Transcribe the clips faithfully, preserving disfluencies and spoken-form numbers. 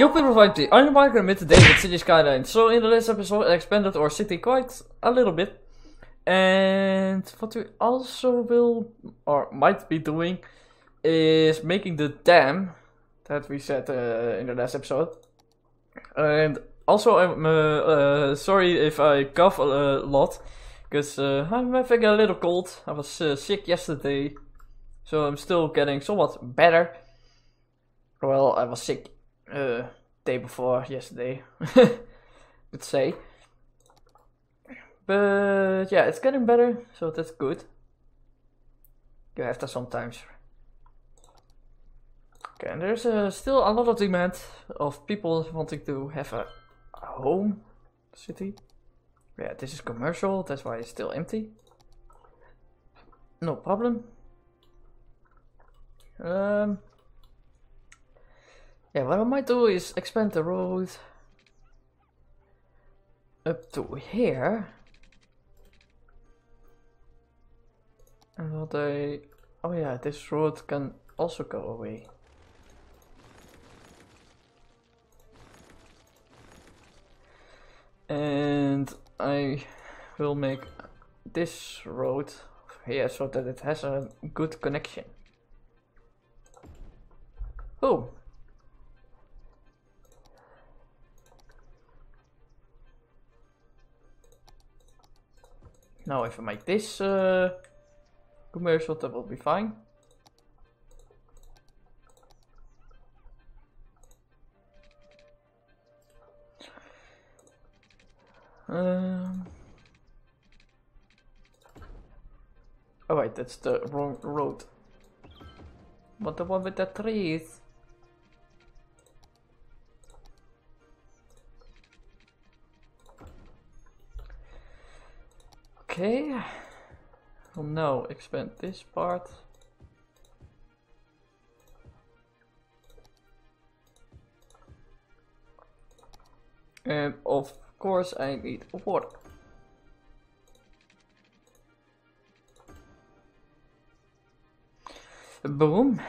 Yo, people of I T, I'm your Minecraft with today with Cities Skylines. So in the last episode I expanded our city quite a little bit. And what we also will, or might be doing, is making the dam that we said uh, in the last episode. And also I'm uh, uh, sorry if I cough a lot, because uh, I'm having a little cold. I was uh, sick yesterday, so I'm still getting somewhat better. Well, I was sick Uh, day before yesterday, let's say. But yeah, it's getting better, so that's good. You have that sometimes. Okay, and there's uh, still a lot of demand of people wanting to have a, a home city. Yeah, this is commercial, that's why it's still empty. No problem. Um. Yeah, what I might do is expand the road up to here. And what I... Oh yeah, this road can also go away. And I will make this road here so that it has a good connection. Oh! Now if I make this uh, commercial, that will be fine. Um. Oh wait, that's the wrong road. But the one with the trees. Okay, well now expand this part. And of course I need water. Boom.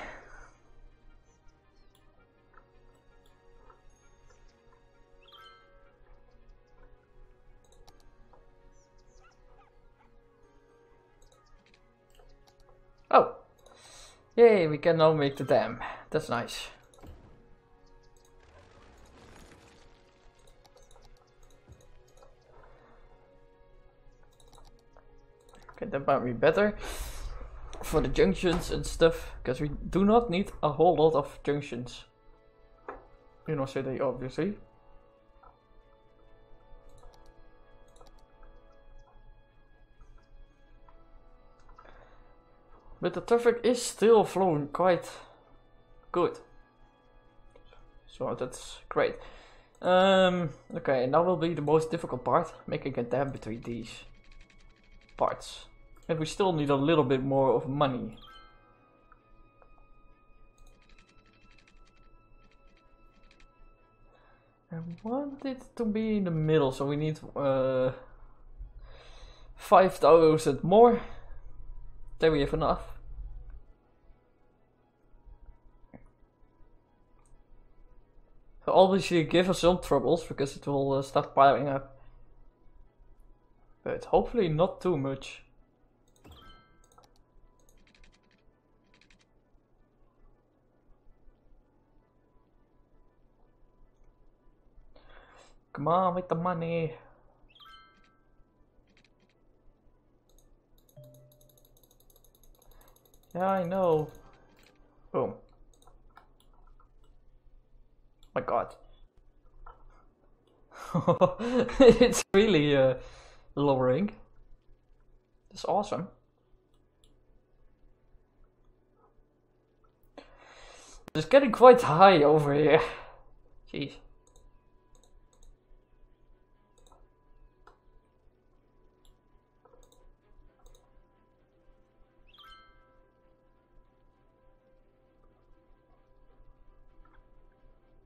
Oh, yay, we can now make the dam. That's nice. Okay, that might be better for the junctions and stuff, because we do not need a whole lot of junctions in our city, obviously. But the traffic is still flowing quite good, so that's great. Um, okay, now will be the most difficult part, making a dam between these parts. And we still need a little bit more of money. I want it to be in the middle, so we need uh, five thousand more. Then we have enough. So obviously give us some troubles, because it will uh, start piling up. But hopefully not too much. Come on with the money. Yeah, I know. Boom. My god. It's really uh, lowering. That's awesome. It's getting quite high over here. Jeez.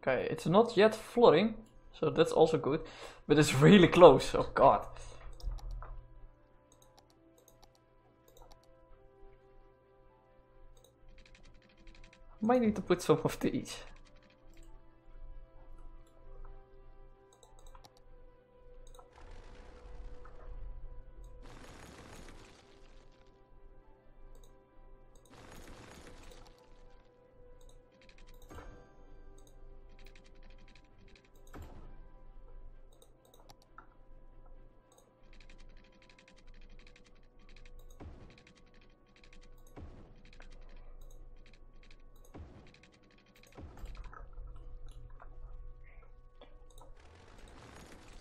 Okay, it's not yet flooding, so that's also good, but it's really close, oh god. Might need to put some of these.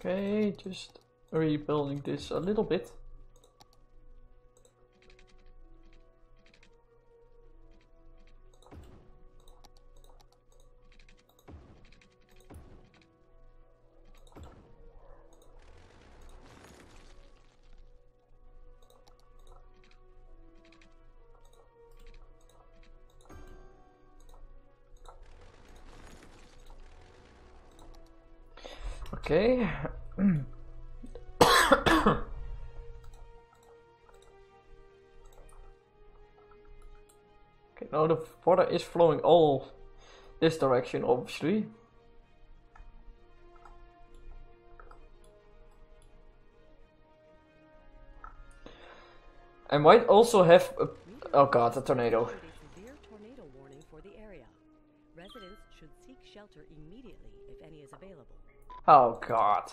Okay, just rebuilding this a little bit. Okay. Okay, now the water is flowing all this direction, obviously. I might also have a, oh god, a tornado. Severe tornado warning for the area. Residents should seek shelter immediately if any is available. Oh god.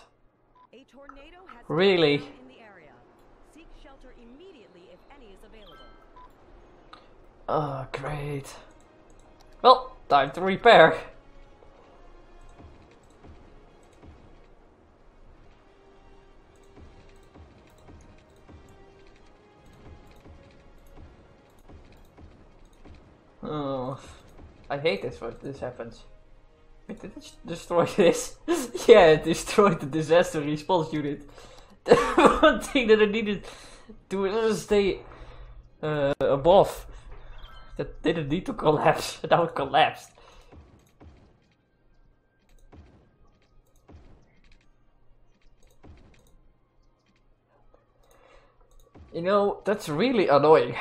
A tornado has really in the area. Seek shelter immediately if any is available. Oh great. Well, time to repair. Oh, I hate this when this happens. Wait, did it destroy this? Yeah, it destroyed the disaster response unit. The one thing that I needed to stay uh, above. That didn't need to collapse. Now it collapsed. You know, that's really annoying.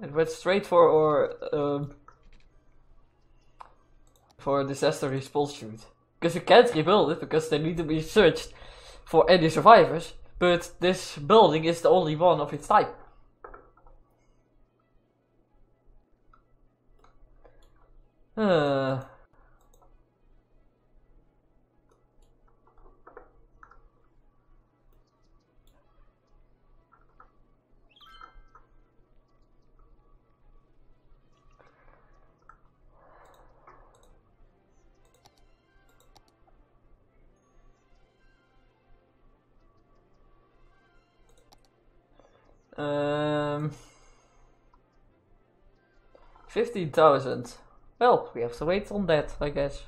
It went straight for our... Um, for a disaster response shoot. Because you can't rebuild it, because they need to be searched for any survivors. But this building is the only one of its type. Uh. Um, fifteen thousand. Well, we have to wait on that, I guess.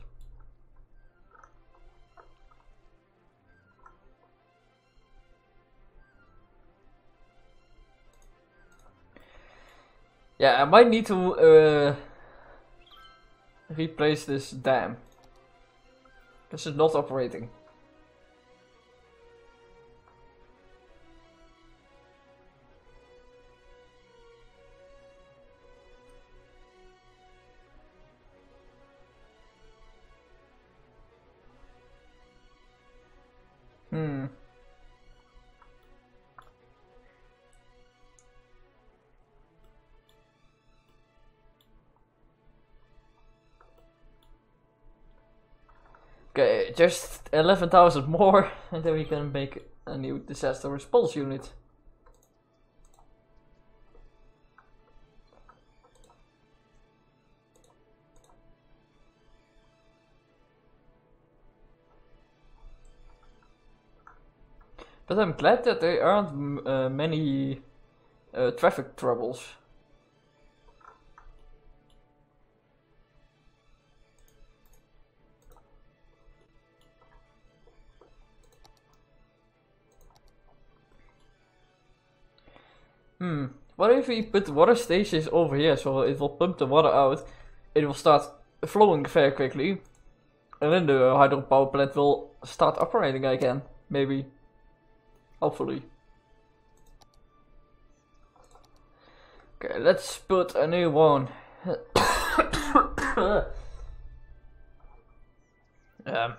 Yeah, I might need to uh, replace this dam. This is not operating. Okay, just eleven thousand more, and then we can make a new disaster response unit. But I'm glad that there aren't uh, many uh, traffic troubles. Hmm, what if we put water stations over here, so it will pump the water out, it will start flowing very quickly, and then the hydropower plant will start operating again, maybe, hopefully. Okay, let's put a new one. um,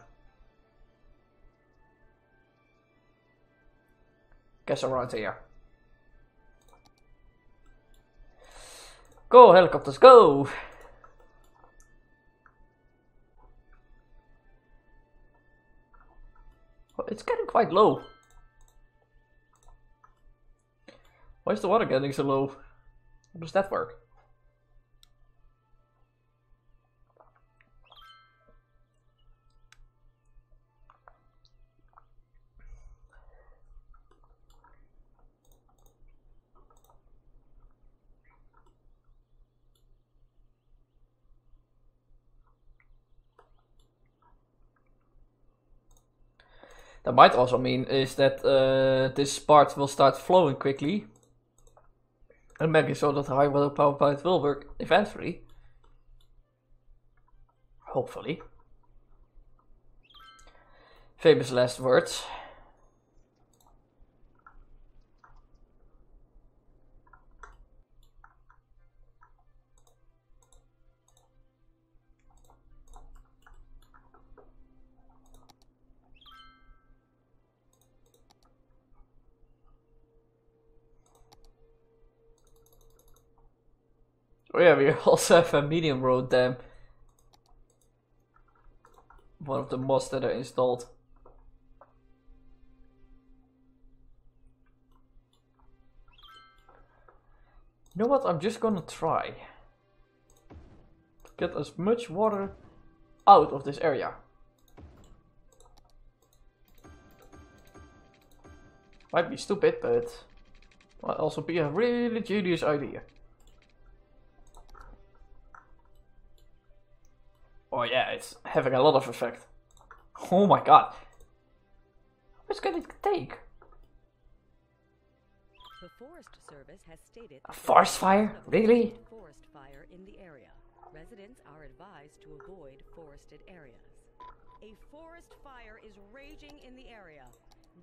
guess around here. Go helicopters, go! Well, it's getting quite low. Why is the water getting so low? How does that work? that might also mean is that uh, this part will start flowing quickly, and maybe so that high water power plant will work eventually. Hopefully. Famous last words. Oh yeah, we also have a medium road dam. One of the mods that are installed. You know what, I'm just gonna try to get as much water out of this area. Might be stupid, but might also be a really genius idea. Oh yeah, it's having a lot of effect. Oh my god. How much can it take? The Forest Service has stated a forest fire? Really? Forest fire in the area. Residents are advised to avoid forested areas. A forest fire is raging in the area.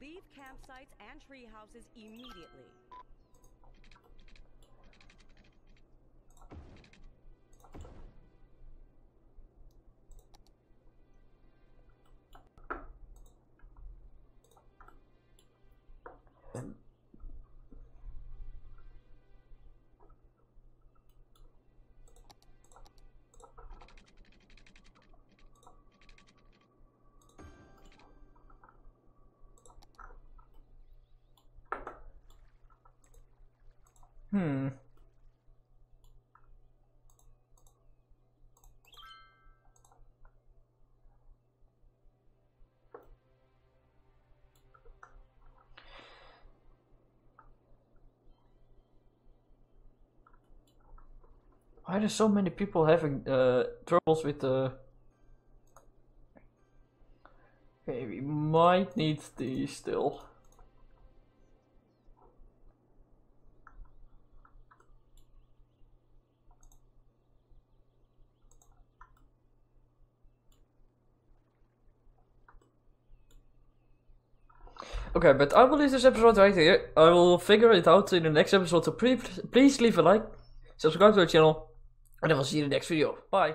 Leave campsites and tree houses immediately. Hmm. Why are so many people having uh, troubles with the... Okay, we might need these still. Okay, but I will leave this episode right here. I will figure it out in the next episode, so please leave a like, subscribe to our channel, and I will see you in the next video. Bye!